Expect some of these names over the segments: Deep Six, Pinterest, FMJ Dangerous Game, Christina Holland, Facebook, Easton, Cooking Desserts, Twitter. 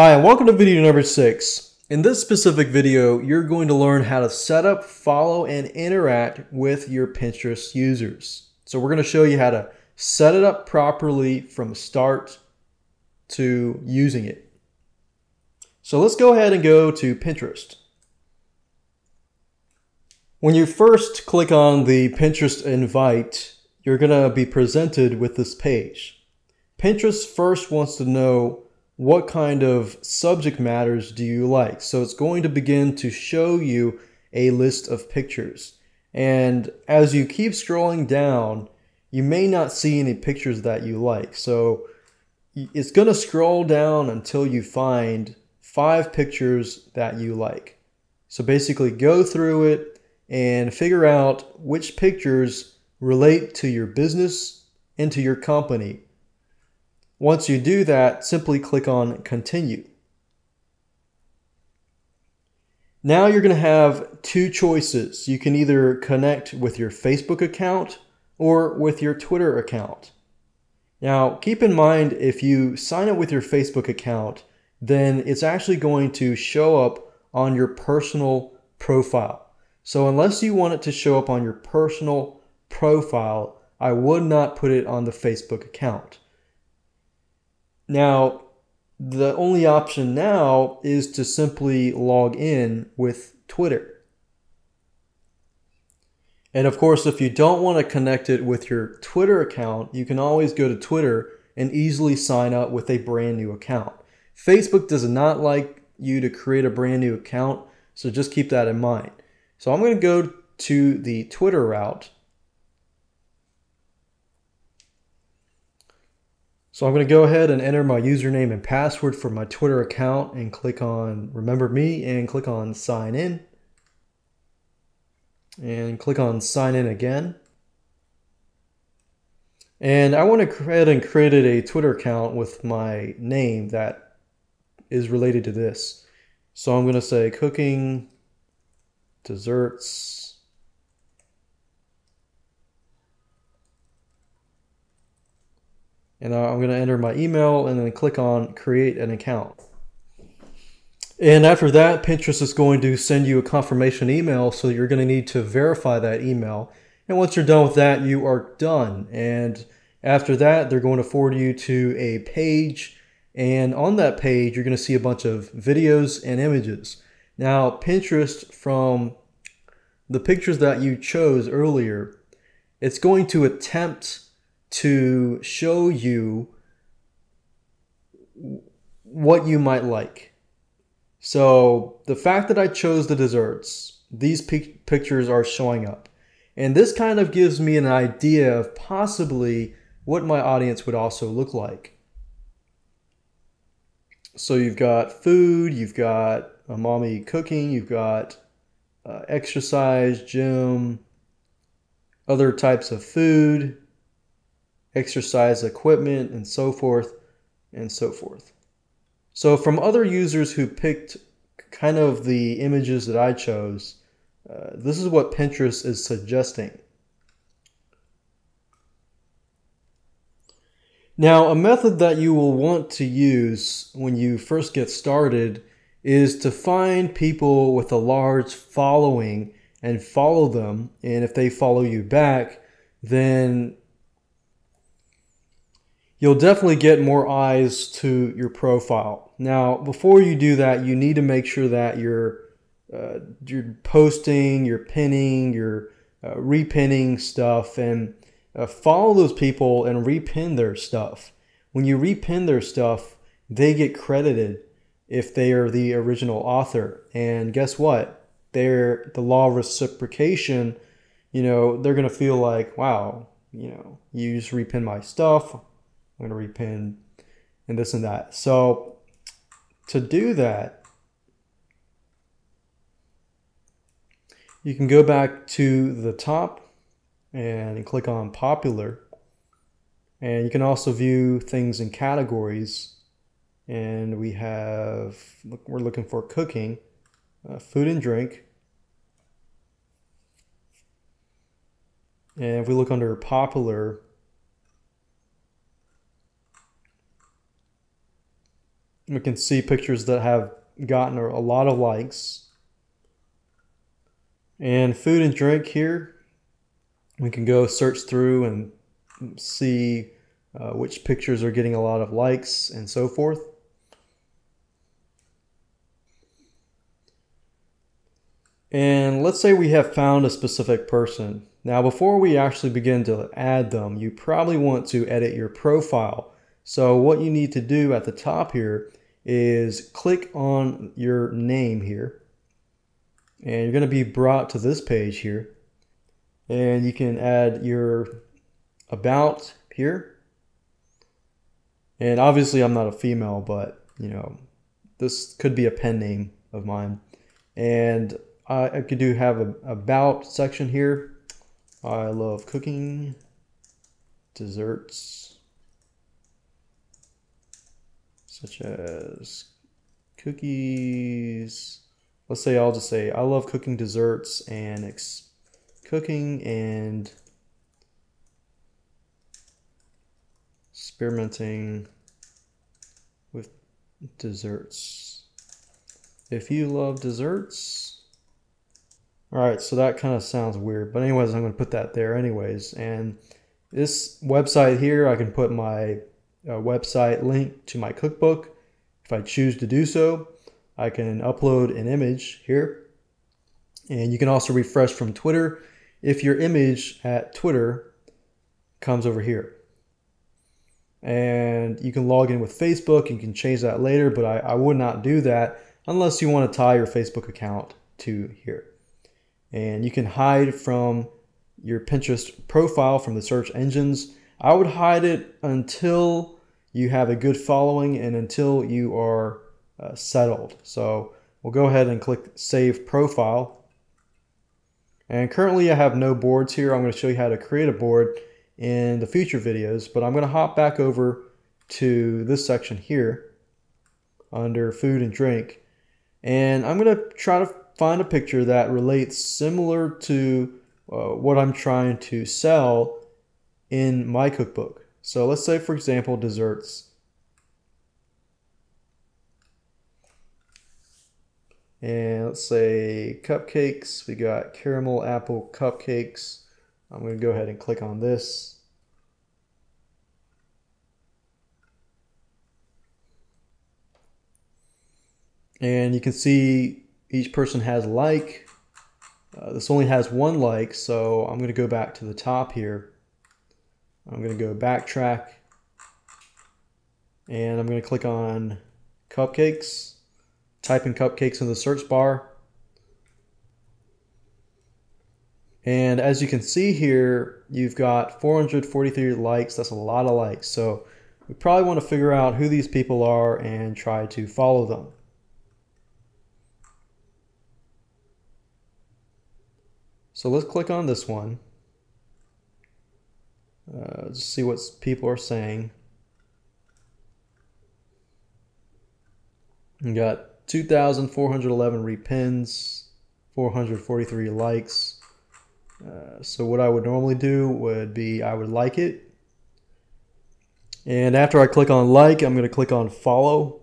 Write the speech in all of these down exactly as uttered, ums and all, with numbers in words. Hi, and welcome to video number six. In this specific video, you're going to learn how to set up, follow, and interact with your Pinterest users. So we're going to show you how to set it up properly from start to using it. So let's go ahead and go to Pinterest. When you first click on the Pinterest invite, you're going to be presented with this page. Pinterest first wants to know what kind of subject matters do you like? So it's going to begin to show you a list of pictures. And as you keep scrolling down, you may not see any pictures that you like. So it's going to scroll down until you find five pictures that you like. So basically go through it and figure out which pictures relate to your business and to your company. Once you do that, simply click on Continue. Now you're going to have two choices. You can either connect with your Facebook account or with your Twitter account. Now, keep in mind, if you sign up with your Facebook account, then it's actually going to show up on your personal profile. So unless you want it to show up on your personal profile, I would not put it on the Facebook account. Now, the only option now is to simply log in with Twitter. And of course, if you don't want to connect it with your Twitter account, you can always go to Twitter and easily sign up with a brand new account. Facebook does not like you to create a brand new account, so just keep that in mind. So I'm going to go to the Twitter route. So I'm going to go ahead and enter my username and password for my Twitter account and click on Remember Me and click on Sign In. And click on Sign In again. And I went ahead and created a Twitter account with my name that is related to this. So I'm going to say Cooking Desserts. And I'm going to enter my email and then click on create an account. And after that, Pinterest is going to send you a confirmation email. So you're going to need to verify that email. And once you're done with that, you are done. And after that, they're going to forward you to a page. And on that page, you're going to see a bunch of videos and images. Now, Pinterest, from the pictures that you chose earlier, it's going to attempt to show you what you might like. So the fact that I chose the desserts, these pic pictures are showing up. And this kind of gives me an idea of possibly what my audience would also look like. So you've got food, you've got a mommy cooking, you've got uh, exercise, gym, other types of food, exercise equipment, and so forth and so forth. So from other users who picked kind of the images that I chose, uh, this is what Pinterest is suggesting. Now, a method that you will want to use when you first get started is to find people with a large following and follow them. And if they follow you back, then you'll definitely get more eyes to your profile. Now, before you do that, you need to make sure that you're, uh, you're posting, you're pinning, you're uh, repinning stuff, and uh, follow those people and repin their stuff. When you repin their stuff, they get credited if they are the original author. And guess what? They're, the law of reciprocation, you know, they're going to feel like, wow, you know, you just repin my stuff. I'm going to repin and this and that. So to do that, you can go back to the top and click on popular. And you can also view things in categories. And we have, we're looking for cooking, uh, food and drink. And if we look under popular, we can see pictures that have gotten a lot of likes. And food and drink here, we can go search through and see uh, which pictures are getting a lot of likes and so forth. And let's say we have found a specific person. Now, before we actually begin to add them, you probably want to edit your profile. So what you need to do at the top here is click on your name here. And you're going to be brought to this page here. And you can add your about here. And obviously I'm not a female, but you know, this could be a pen name of mine. And I could do have a about section here. I love cooking desserts such as cookies. Let's say I'll just say I love cooking desserts and ex cooking and experimenting with desserts. If you love desserts. All right, so that kind of sounds weird, but anyways, I'm going to put that there anyways. And this website here, I can put my uh, website link to my cookbook. If I choose to do so, I can upload an image here. And you can also refresh from Twitter if your image at Twitter comes over here. And you can log in with Facebook. You can change that later, but I, I would not do that unless you want to tie your Facebook account to here. And you can hide from your Pinterest profile from the search engines. I would hide it until you have a good following and until you are uh, settled. So we'll go ahead and click Save Profile. And currently I have no boards here. I'm going to show you how to create a board in the future videos, but I'm going to hop back over to this section here under food and drink. And I'm going to try to find a picture that relates similar to uh, what I'm trying to sell in my cookbook. So let's say, for example, desserts. And let's say cupcakes. We got caramel apple cupcakes. I'm going to go ahead and click on this. And you can see each person has like. Uh, this only has one like, so I'm going to go back to the top here. I'm going to go backtrack. And I'm going to click on cupcakes. Type in cupcakes in the search bar. And as you can see here, you've got four hundred forty-three likes. That's a lot of likes. So we probably want to figure out who these people are and try to follow them. So let's click on this one. Uh, let's see what people are saying. We got two thousand four hundred eleven repins, four hundred forty-three likes. Uh, so what I would normally do would be I would like it. And after I click on like, I'm going to click on follow.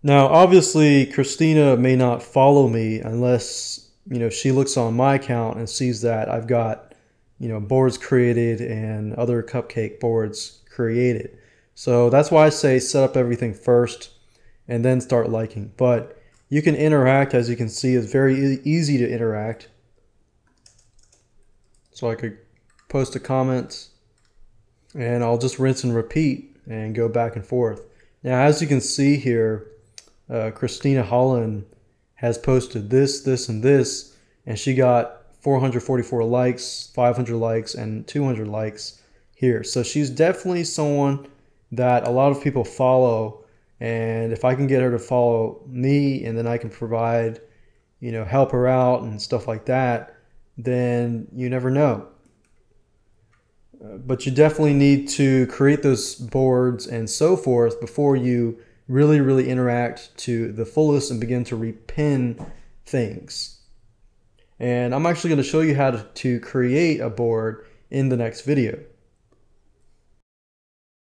Now, obviously, Christina may not follow me unless, you know, she looks on my account and sees that I've got, you know, boards created and other cupcake boards created. So that's why I say set up everything first and then start liking. But you can interact, as you can see, it's very easy to interact. So I could post a comment and I'll just rinse and repeat and go back and forth. Now, as you can see here, Uh, Christina Holland has posted this, this, and this, and she got four hundred forty-four likes, five hundred likes, and two hundred likes here. So she's definitely someone that a lot of people follow, and if I can get her to follow me and then I can provide, you know, help her out and stuff like that, then you never know. Uh, but you definitely need to create those boards and so forth before you really, really interact to the fullest and begin to repin things. And I'm actually going to show you how to, to create a board in the next video.